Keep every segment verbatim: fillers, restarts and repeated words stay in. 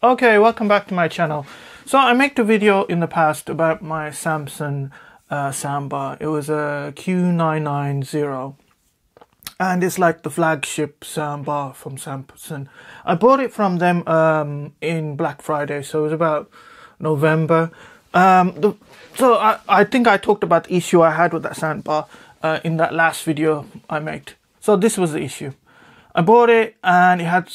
Okay, welcome back to my channel. So I made a video in the past about my Samsung uh, soundbar. It was a Q nine nine zero and it's like the flagship soundbar from Samsung. I bought it from them um, in Black Friday, so it was about November. Um, the, so I, I think I talked about the issue I had with that soundbar uh, in that last video I made. So this was the issue. I bought it and it had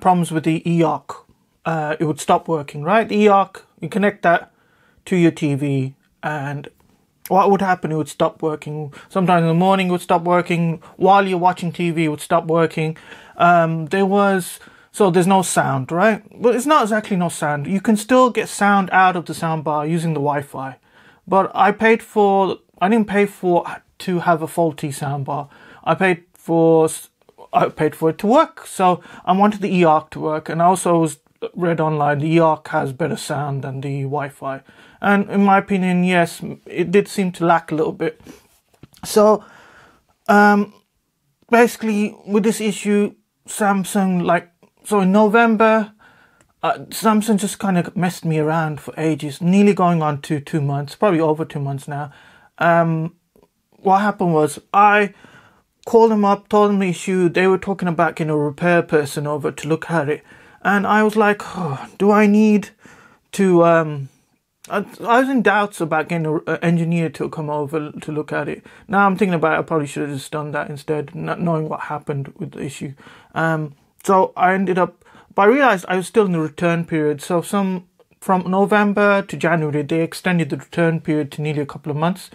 problems with the eARC. Uh, it would stop working, right? The eARC, you connect that to your T V and what would happen? It would stop working. Sometimes in the morning it would stop working. While you're watching T V it would stop working. Um, there was, so there's no sound, right? But it's not exactly no sound. You can still get sound out of the soundbar using the Wi-Fi. But I paid for, I didn't pay for to have a faulty soundbar. I paid for, I paid for it to work. So I wanted the eARC to work, and I also was read online the eARC has better sound than the Wi-Fi, and in my opinion, yes, it did seem to lack a little bit. So um basically with this issue, Samsung, like, so in November uh, Samsung just kind of messed me around for ages, nearly going on to two months, probably over two months now. Um what happened was I called them up, told them the issue. They were talking about getting a repair person over to look at it. And I was like, oh, do I need to, um, I, I was in doubts about getting an engineer to come over to look at it. Now I'm thinking about it, I probably should have just done that instead, not knowing what happened with the issue. Um, so I ended up, but I realized I was still in the return period. So some, from November to January, they extended the return period to nearly a couple of months.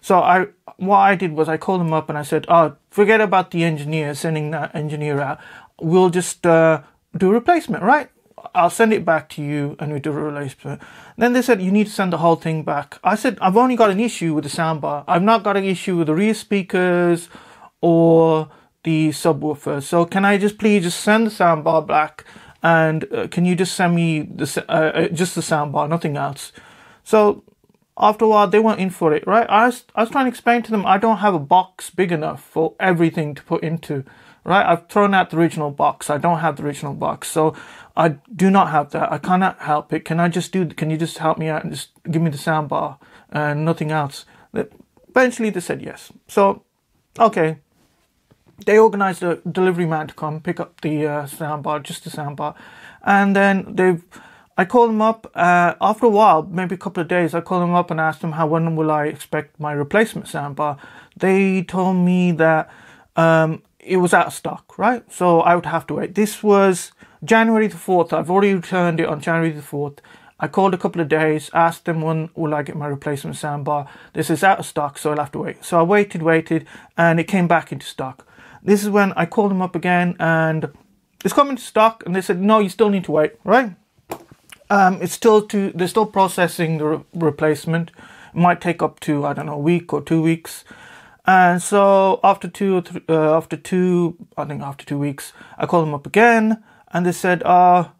So I, what I did was I called them up and I said, oh, forget about the engineer, sending that engineer out. We'll just, uh, do a replacement, right? I'll send it back to you and we do a replacement. Then they said, you need to send the whole thing back. I said, I've only got an issue with the soundbar. I've not got an issue with the rear speakers or the subwoofer. So can I just please just send the soundbar back, and uh, can you just send me the, uh, just the soundbar, nothing else? So after a while, they weren't in for it, right? I was, I was trying to explain to them, I don't have a box big enough for everything to put into. Right, I've thrown out the original box. I don't have the original box, so I do not have that. I cannot help it. Can I just do? Can you just help me out and just give me the soundbar and nothing else? Eventually, they said yes. So, okay, they organised a delivery man to come pick up the uh, soundbar, just the soundbar, and then they've. I called them up uh, after a while, maybe a couple of days. I called them up and asked them how when will I expect my replacement soundbar. They told me that. Um, It was out of stock, right? So I would have to wait. This was January the fourth. I've already returned it on January the fourth. I called a couple of days, asked them when will I get my replacement soundbar. This is out of stock, so I'll have to wait. So I waited, waited, and it came back into stock. This is when I called them up again, and it's coming to stock, and they said, no, you still need to wait, right? Um, it's still to, they're still processing the re replacement. It might take up to, I don't know, a week or two weeks. And so after two, uh, after two, I think after two weeks, I called them up again, and they said, uh,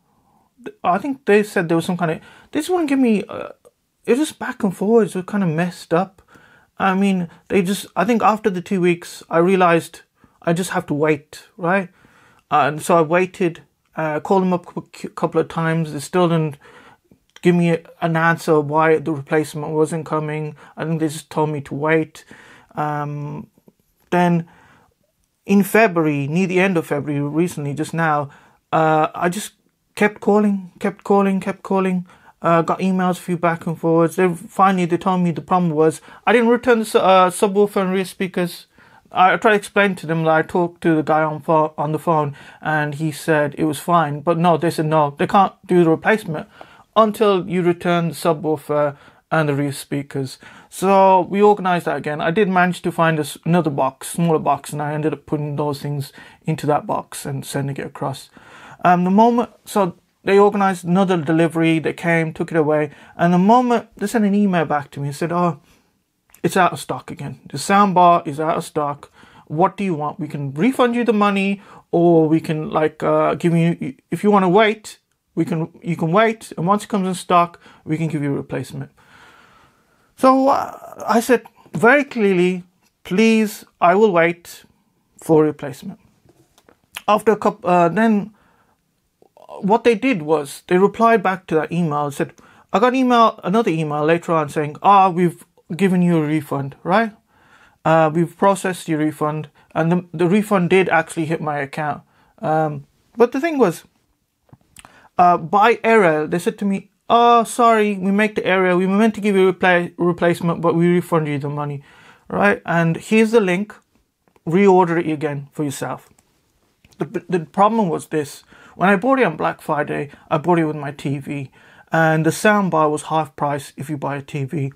I think they said there was some kind of, this wouldn't give me, uh, it was back and forth, it was kind of messed up. I mean, they just, I think after the two weeks, I realized I just have to wait, right? Uh, and so I waited, uh, called them up a couple of times, they still didn't give me an answer why the replacement wasn't coming. I think they just told me to wait. Um, then in February, near the end of February, recently, just now, uh, I just kept calling, kept calling, kept calling, uh, got emails for you back and forwards. Then finally they told me the problem was I didn't return the uh, subwoofer and rear speakers. I tried to explain to them that I talked to the guy on, on the phone and he said it was fine, but no, they said no, they can't do the replacement until you return the subwoofer and the rear speakers. So we organized that again. I did manage to find us another box, smaller box, and I ended up putting those things into that box and sending it across. Um, the moment, so they organized another delivery, they came, took it away, and the moment they sent an email back to me and said, oh, it's out of stock again. The soundbar is out of stock. What do you want? We can refund you the money, or we can like uh, give you, if you want to wait, we can, you can wait, and once it comes in stock, we can give you a replacement. So uh, I said very clearly, please, I will wait for replacement. After a couple, uh, then what they did was they replied back to that email and said, I got email another email later on saying, ah, oh, we've given you a refund, right? Uh, we've processed your refund, and the, the refund did actually hit my account. Um, but the thing was, uh, by error, they said to me, oh, sorry, we make the error. We were meant to give you a repla replacement, but we refund you the money, right? And here's the link. Reorder it again for yourself. The, the problem was this. When I bought it on Black Friday, I bought it with my T V, and the soundbar was half price if you buy a T V.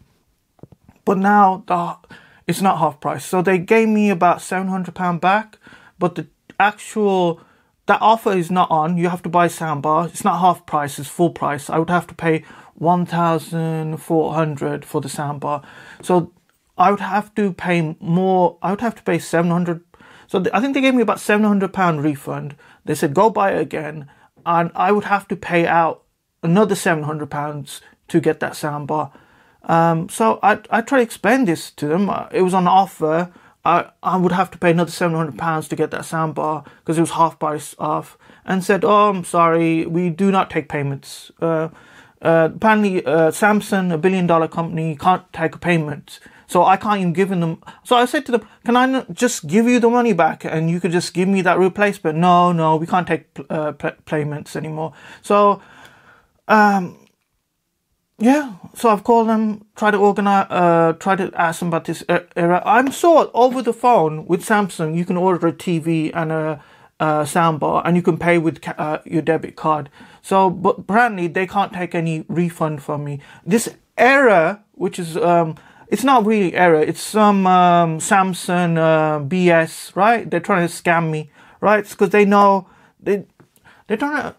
But now the, it's not half price. So they gave me about seven hundred pounds back, but the actual, that offer is not on. You have to buy a soundbar. It's not half price, it's full price. I would have to pay one thousand four hundred pounds for the soundbar. So I would have to pay more. I would have to pay seven hundred pounds. So I think they gave me about seven hundred pounds refund. They said, go buy it again. And I would have to pay out another seven hundred pounds to get that soundbar. Um, so I, I tried to explain this to them. It was on offer. I, I would have to pay another seven hundred pounds to get that soundbar because it was half price off. And said, oh, I'm sorry, we do not take payments. Uh, uh, apparently, uh, Samsung, a billion dollar company, can't take a payment. So I can't even give them. So I said to them, can I not just give you the money back and you could just give me that replacement? No, no, we can't take uh, payments anymore. So, um... yeah, so I've called them, try to organize, uh, try to ask them about this error. I'm sure over the phone with Samsung, you can order a T V and a, a soundbar, and you can pay with ca uh, your debit card. So, but apparently they can't take any refund from me. This error, which is, um, it's not really error. It's some um, Samsung uh, B S, right? They're trying to scam me, right? Because they know they they're trying to.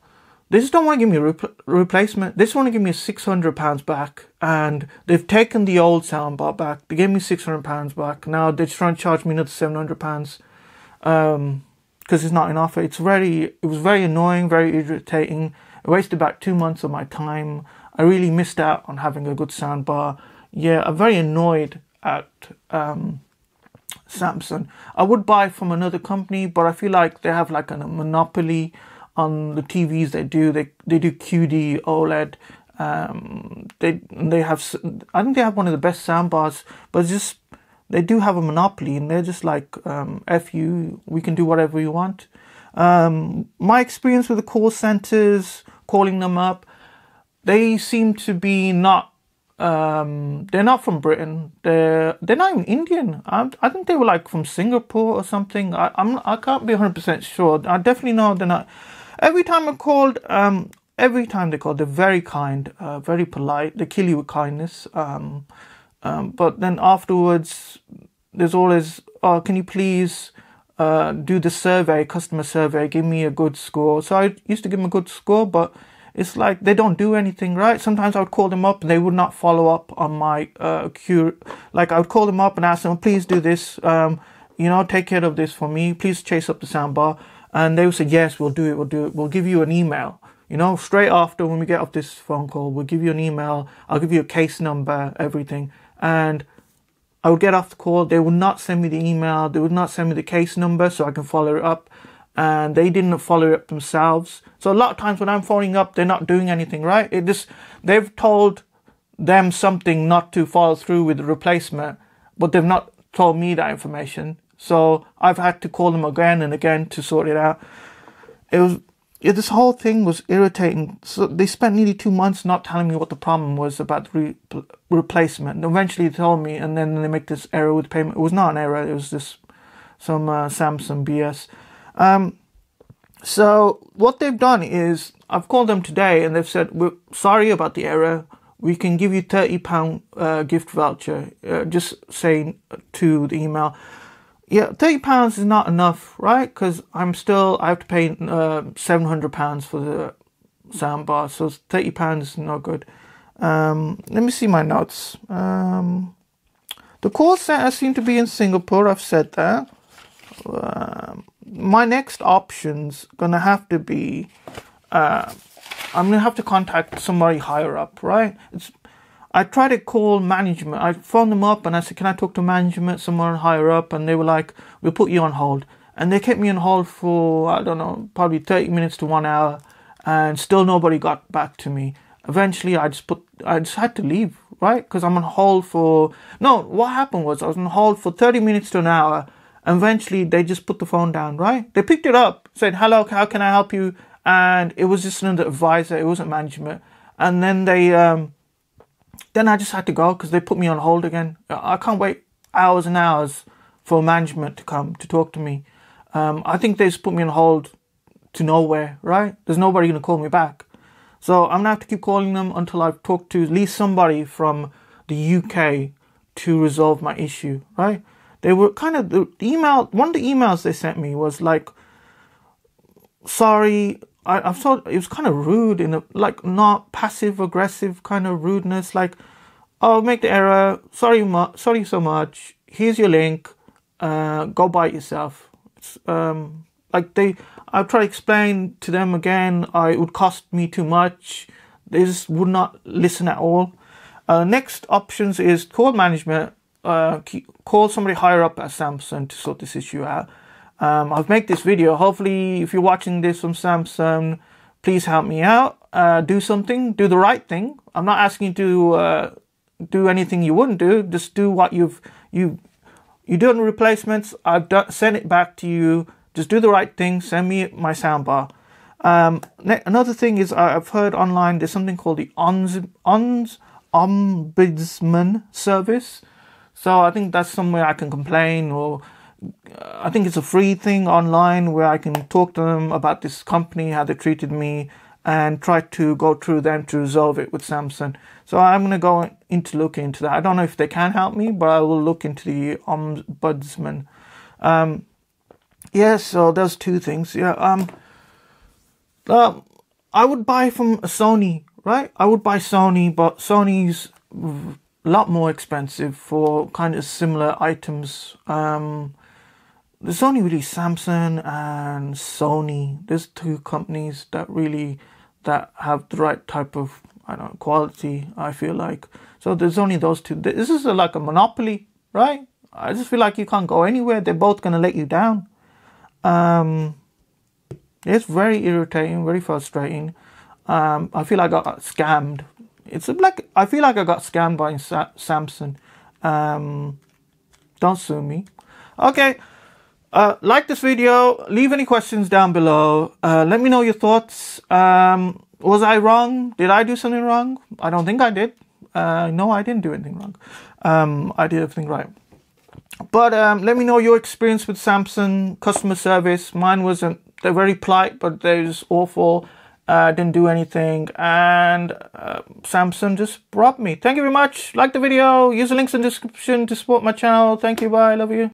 They just don't want to give me a re replacement. They just want to give me six hundred pounds back. And they've taken the old soundbar back. They gave me six hundred pounds back. Now they're trying to charge me another seven hundred pounds. Um, because it's not an offer. It's very, it was very annoying, very irritating. I wasted about two months of my time. I really missed out on having a good soundbar. Yeah, I'm very annoyed at um, Samsung. I would buy from another company, but I feel like they have like a monopoly on the T Vs they do. They they do Q D OLED. Um, they they have. I think they have one of the best soundbars, but it's just they do have a monopoly, and they're just like um, F you. We can do whatever you want. Um, my experience with the call centers, calling them up, they seem to be not. Um, they're not from Britain. They're they're not even Indian. I I think they were like from Singapore or something. I I'm I can't be one hundred percent sure. I definitely know they're not. Every time I called, um, every time they called, they're very kind, uh, very polite. They kill you with kindness. Um, um, but then afterwards, there's always, oh, can you please uh, do the survey, customer survey, give me a good score. So I used to give them a good score, but it's like they don't do anything, right? Sometimes I would call them up and they would not follow up on my uh, cure. Like I would call them up and ask them, please do this. Um, you know, take care of this for me. Please chase up the soundbar. And they would say, yes, we'll do it, we'll do it. We'll give you an email, you know, straight after when we get off this phone call, we'll give you an email. I'll give you a case number, everything. And I would get off the call. They would not send me the email. They would not send me the case number so I can follow it up. And they didn't follow it up themselves. So a lot of times when I'm phoning up, they're not doing anything, right? It just, they've told them something not to follow through with the replacement, but they've not told me that information. So I've had to call them again and again to sort it out. It was it, this whole thing was irritating. So they spent nearly two months not telling me what the problem was about the re replacement. And eventually, they told me, and then they make this error with payment. It was not an error. It was just some uh, Samsung B S. Um, so what they've done is I've called them today, and they've said, "We're sorry about the error. We can give you thirty pound uh, gift voucher." Uh, just saying to the email. Yeah, thirty pounds is not enough, right? Because I'm still, I have to pay uh, seven hundred pounds for the soundbar. So thirty pounds is not good. Um, let me see my notes. Um, the call center seem to be in Singapore. I've said that. Um, my next option's going to have to be, uh, I'm going to have to contact somebody higher up, right? It's, I tried to call management. I phoned them up and I said, can I talk to management somewhere higher up? And they were like, we'll put you on hold. And they kept me on hold for, I don't know, probably thirty minutes to one hour. and still nobody got back to me. Eventually, I just put, I just had to leave, right? Because I'm on hold for, no, what happened was I was on hold for thirty minutes to an hour. And eventually, they just put the phone down, right? They picked it up, said, hello, how can I help you? And it was just another advisor. It wasn't management. And then they, um, then I just had to go because they put me on hold again. I can't wait hours and hours for management to come to talk to me. Um, I think they just put me on hold to nowhere, right? There's nobody going to call me back. So I'm going to have to keep calling them until I've talked to at least somebody from the U K to resolve my issue, right? They were kind of, the email, one of the emails they sent me was like, sorry, I, I thought it was kind of rude, in a, like not passive aggressive kind of rudeness, like, oh, make the error, sorry, sorry so much, here's your link, uh, go buy it yourself. It's, um, like they, I tried to explain to them again, I, it would cost me too much, they just would not listen at all. Uh, next options is call management. Uh, call somebody higher up at Samsung to sort this issue out. Um, I've made this video. Hopefully, if you're watching this from Samsung, please help me out. Uh, do something. Do the right thing. I'm not asking you to uh, do anything you wouldn't do. Just do what you've you you done replacements. I've done, sent it back to you. Just do the right thing. Send me my soundbar. Um, another thing is I've heard online there's something called the ombudsman service. So I think that's somewhere I can complain, or I think it's a free thing online where I can talk to them about this company, how they treated me, and try to go through them to resolve it with Samsung. So I'm going to go into look into that. I don't know if they can help me, but I will look into the ombudsman. Um, yeah, so those two things. Yeah, um, uh, I would buy from Sony, right? I would buy Sony, but Sony's a lot more expensive for kind of similar items. Um, there's only really Samsung and Sony. There's two companies that really that have the right type of, I don't know, quality, I feel like. So there's only those two. This is like a monopoly, right? I just feel like you can't go anywhere. They're both going to let you down. Um, it's very irritating, very frustrating. Um, I feel I got scammed. It's like, I feel like I got scammed by Sa Samsung. Um, don't sue me. Okay. Uh, like this video. Leave any questions down below. Uh, let me know your thoughts. Um, was I wrong? Did I do something wrong? I don't think I did. Uh, no, I didn't do anything wrong. Um, I did everything right. But um, let me know your experience with Samsung customer service. Mine wasn't. They're very polite, but they're just awful. Uh, didn't do anything, and uh, Samsung just robbed me. Thank you very much. Like the video, use the links in the description to support my channel. Thank you, bye, love you.